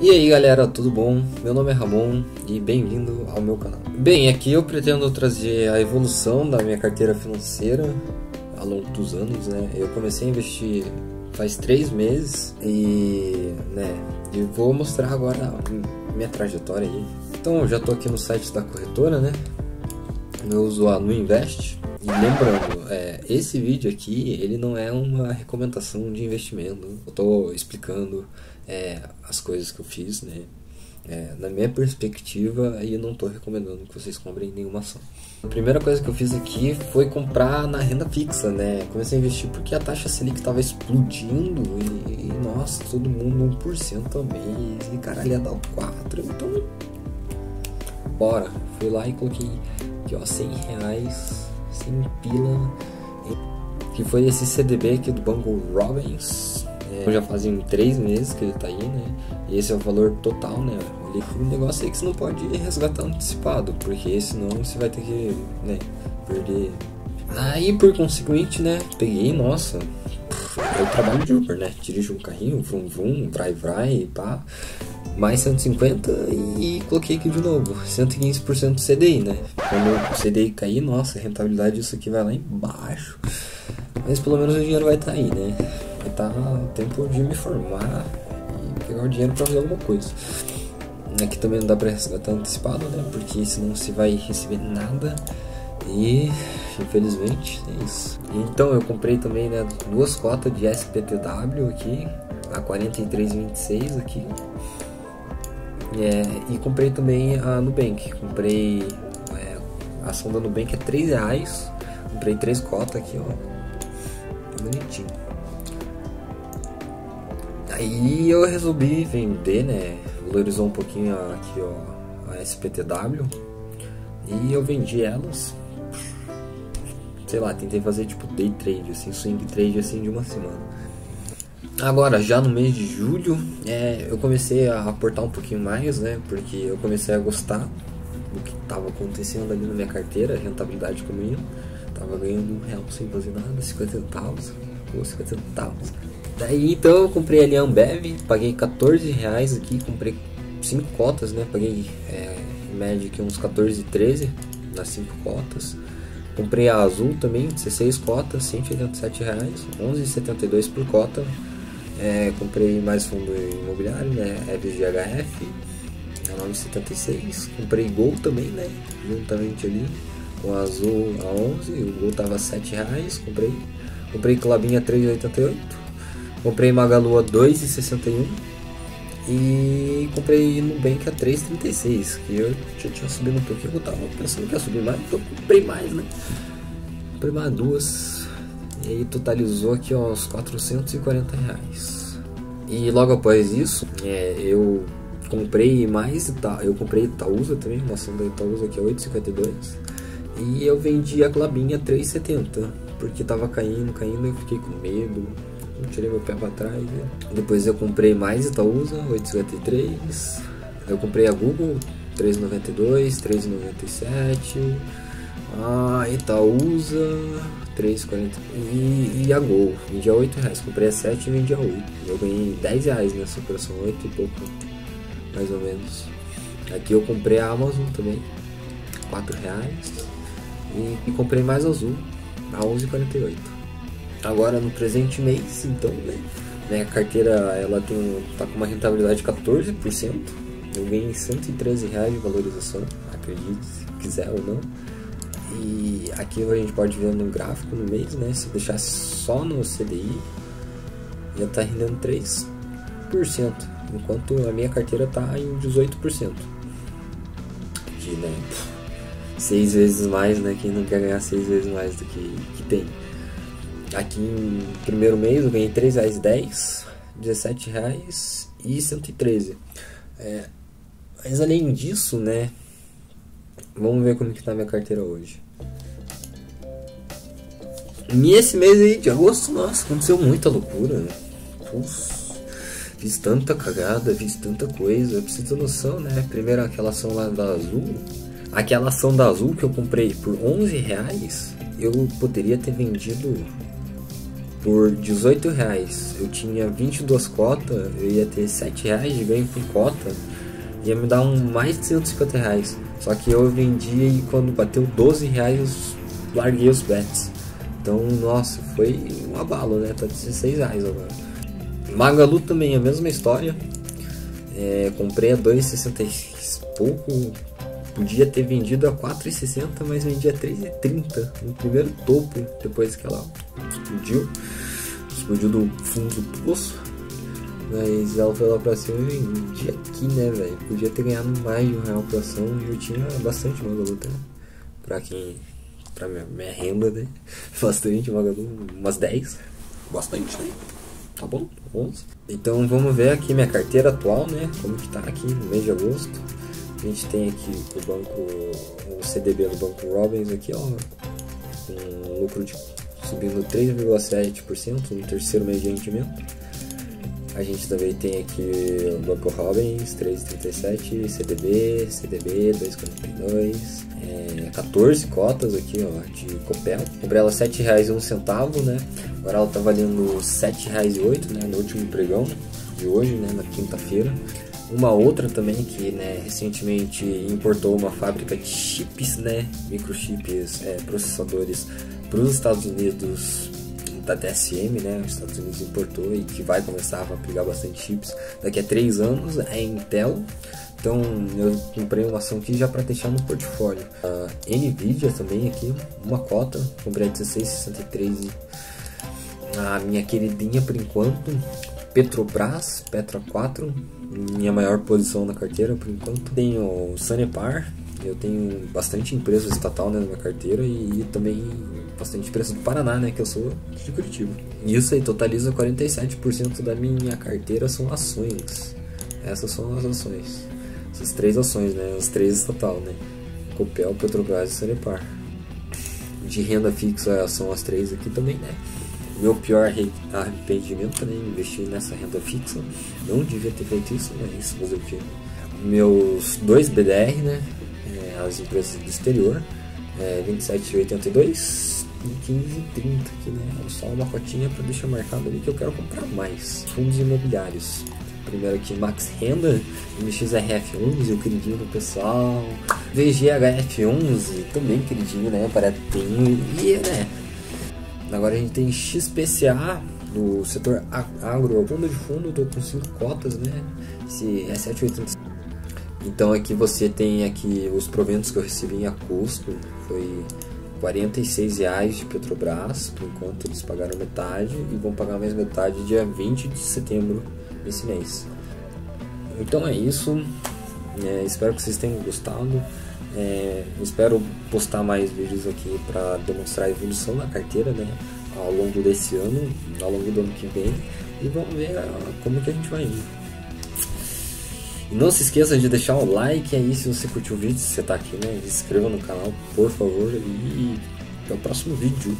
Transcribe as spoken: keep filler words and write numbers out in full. E aí galera, tudo bom? Meu nome é Ramon e bem-vindo ao meu canal. Bem, aqui eu pretendo trazer a evolução da minha carteira financeira ao longo dos anos, né? Eu comecei a investir faz três meses e, né, e vou mostrar agora minha trajetória aí. Então eu já tô aqui no site da corretora, né? Eu uso a NuInveste. E lembrando, é, esse vídeo aqui ele não é uma recomendação de investimento. Eu tô explicando é, as coisas que eu fiz, né? É, na minha perspectiva, e eu não tô recomendando que vocês comprem nenhuma ação. A primeira coisa que eu fiz aqui foi comprar na renda fixa, né? Comecei a investir porque a taxa Selic tava explodindo e, e nossa, todo mundo um por cento ao mês e caralho, ia dar o quatro, então bora. Fui lá e coloquei aqui, ó, cem reais, cem pila, que foi esse C D B aqui do banco Robbins. É, já fazem três meses que ele tá aí, né? E esse é o valor total, né? Ele foi um negócio aí que você não pode resgatar antecipado, porque senão você vai ter que, né, perder. Aí, por conseguinte, né, peguei, nossa, eu trabalho de Uber, né? Dirijo um carrinho, vrum vrum, vai vai, pá, mais cento e cinquenta e coloquei aqui de novo, cento e quinze por cento do C D I, né? Quando o C D I cair, nossa, a rentabilidade disso aqui vai lá embaixo. Mas pelo menos o dinheiro vai estar tá aí, né? Vai estar tá tempo de me formar e pegar o dinheiro para fazer alguma coisa. Aqui também não dá para resgatar antecipado, né? Porque senão você vai receber nada e, infelizmente, é isso. Então eu comprei também, né, duas cotas de S P T W aqui, a quarenta e três vírgula vinte e seis aqui. É, e comprei também a Nubank. Comprei, é, a ação da Nubank é três reais. Comprei três cotas aqui, ó, bonitinho. Aí eu resolvi vender, né? Valorizou um pouquinho aqui, ó, a S P T W. E eu vendi elas. Sei lá, tentei fazer tipo day trade, assim, swing trade, assim, de uma semana. Agora, já no mês de julho, é, eu comecei a aportar um pouquinho mais, né? Porque eu comecei a gostar do que estava acontecendo ali na minha carteira, rentabilidade comigo. Tava ganhando um real sem fazer nada, cinquenta centavos, ou cinquenta centavos. Daí, então, eu comprei ali a Ambev, paguei quatorze reais aqui, comprei cinco cotas, né? Paguei, é, em média, aqui uns quatorze, treze nas cinco cotas. Comprei a Azul também, dezesseis cotas, cento e oitenta e sete reais, onze reais e setenta e dois centavos por cota. É, comprei mais fundo imobiliário, né, F G H F, nove reais e setenta e seis centavos. Comprei Gol também, né, juntamente ali com a Azul a onze, o Gol tava sete reais, comprei. Comprei Clabinha três reais e oitenta e oito centavos, comprei Magalua dois reais e sessenta e um centavos e comprei Nubank a três reais e trinta e seis centavos, que eu já tinha subido um pouquinho, eu tava pensando que ia subir mais, então comprei mais, né, comprei mais duas. E aí totalizou aqui, ó, uns quatrocentos e quarenta reais. E logo após isso, é, eu comprei mais Ita eu comprei Itaúsa também, uma ação da Itaúsa que é oito reais e cinquenta e dois centavos. E eu vendi a Clabinha três reais e setenta centavos, porque tava caindo, caindo, eu fiquei com medo, eu tirei meu pé para trás, né? Depois eu comprei mais Itaúsa, oito reais e cinquenta e três centavos. Eu comprei a Google, três reais e noventa e dois centavos, três reais e noventa e sete centavos. A Itaúsa, três reais e quarenta centavos e, e a Gol, vendi a oito reais, comprei a sete e vendi a oito. Eu ganhei dez reais nessa operação, oito e pouco, mais ou menos. Aqui eu comprei a Amazon também, quatro reais, e, e comprei mais a Azul, a onze reais e quarenta e oito centavos. Agora no presente mês, então, né, minha carteira ela tem, tá com uma rentabilidade de quatorze por cento, eu ganhei cento e treze reais de valorização, acredite se quiser ou não. E aqui a gente pode ver no gráfico no mês, né? Se deixasse só no C D I, já tá rendendo três por cento, enquanto a minha carteira tá em dezoito por cento. Que, né? Seis vezes mais, né? Quem não quer ganhar seis vezes mais do que, que tem. Aqui no primeiro mês eu ganhei três reais e dez centavos, dezessete reais e cento e treze. É, mas além disso, né? Vamos ver como que tá minha carteira hoje. E esse mês aí de agosto, nossa, aconteceu muita loucura, né? Puxa, fiz tanta cagada, fiz tanta coisa, eu preciso ter noção, né? Primeiro aquela ação lá da Azul, aquela ação da Azul que eu comprei por onze reais, eu poderia ter vendido por dezoito reais, eu tinha vinte e duas cotas, eu ia ter sete reais de ganho por cota, ia me dar um mais de cento e cinquenta reais. Só que eu vendia e quando bateu doze reais eu larguei os bets. Então, nossa, foi um abalo, né? Tá dezesseis reais agora. Magalu também, a mesma história. É, comprei a dois reais e sessenta e seis pouco. Podia ter vendido a quatro reais e sessenta, mas vendia a três reais e trinta no primeiro topo, depois que ela explodiu. Explodiu do fundo do poço. Mas ela foi lá pra cima e vendia aqui, né, velho? Podia ter ganhado mais de um real por ação e eu tinha bastante Magalu, né? Pra quem... pra minha, minha renda, né? Bastante Magalu, umas dez. Bastante, né? Tá bom, onze. Então vamos ver aqui minha carteira atual, né? Como que tá aqui no mês de agosto. A gente tem aqui o banco, o C D B do banco Robbins aqui, ó, um lucro de subindo três vírgula sete por cento no terceiro mês de rendimento. A gente também tem aqui o banco Robbins três vírgula trinta e sete, C D B, C D B dois vírgula quarenta e dois, é, quatorze cotas aqui, ó, de Copel. Comprei ela sete reais e um centavo, né? Agora ela tá valendo sete reais e oito, né, no último pregão de hoje, né, na quinta-feira. Uma outra também que, né, recentemente importou uma fábrica de chips, né, microchips, é, processadores para os Estados Unidos, da T S M, né, os Estados Unidos importou e que vai começar a fabricar bastante chips daqui a três anos, é Intel. Então eu comprei uma ação aqui já para deixar no portfólio. A Nvidia também aqui, uma cota, comprei a dezesseis reais e sessenta e três. A minha queridinha por enquanto, Petrobras, Petro quatro, minha maior posição na carteira por enquanto. Tenho o Sanepar, eu tenho bastante empresa estatal, né, na minha carteira e, e também bastante empresa do Paraná, né, que eu sou de Curitiba. Isso aí totaliza quarenta e sete por cento da minha carteira são ações. Essas são as ações. Essas três ações, né, as três estatal, né, Copel, Petrobras e Sanepar. De renda fixa são as três aqui também, né. Meu pior arrependimento, né, investir nessa renda fixa, não devia ter feito isso, mas fazer o quê? Meus dois B D R, né, as empresas do exterior, é, vinte e sete reais e oitenta e dois e quinze reais e trinta aqui, né, só uma cotinha para deixar marcado ali que eu quero comprar mais. Fundos imobiliários, primeiro aqui Max Renda, M X R F onze, o queridinho do pessoal, V G H F onze, também queridinho, né, baratinho, e, né, agora a gente tem X P C A no setor agro, fundo de fundo, estou com cinco cotas, né? Esse é sete reais e oitenta e cinco. Então aqui você tem aqui os proventos que eu recebi em custo, foi quarenta e seis reais de Petrobras, por enquanto eles pagaram metade e vão pagar mais metade dia vinte de setembro desse mês. Então é isso, é, espero que vocês tenham gostado. É, espero postar mais vídeos aqui para demonstrar a evolução da carteira, né, ao longo desse ano, ao longo do ano que vem, e vamos ver como que a gente vai indo. E não se esqueça de deixar o like aí se você curtiu o vídeo, se você tá aqui, né, se inscreva no canal, por favor, e até o próximo vídeo.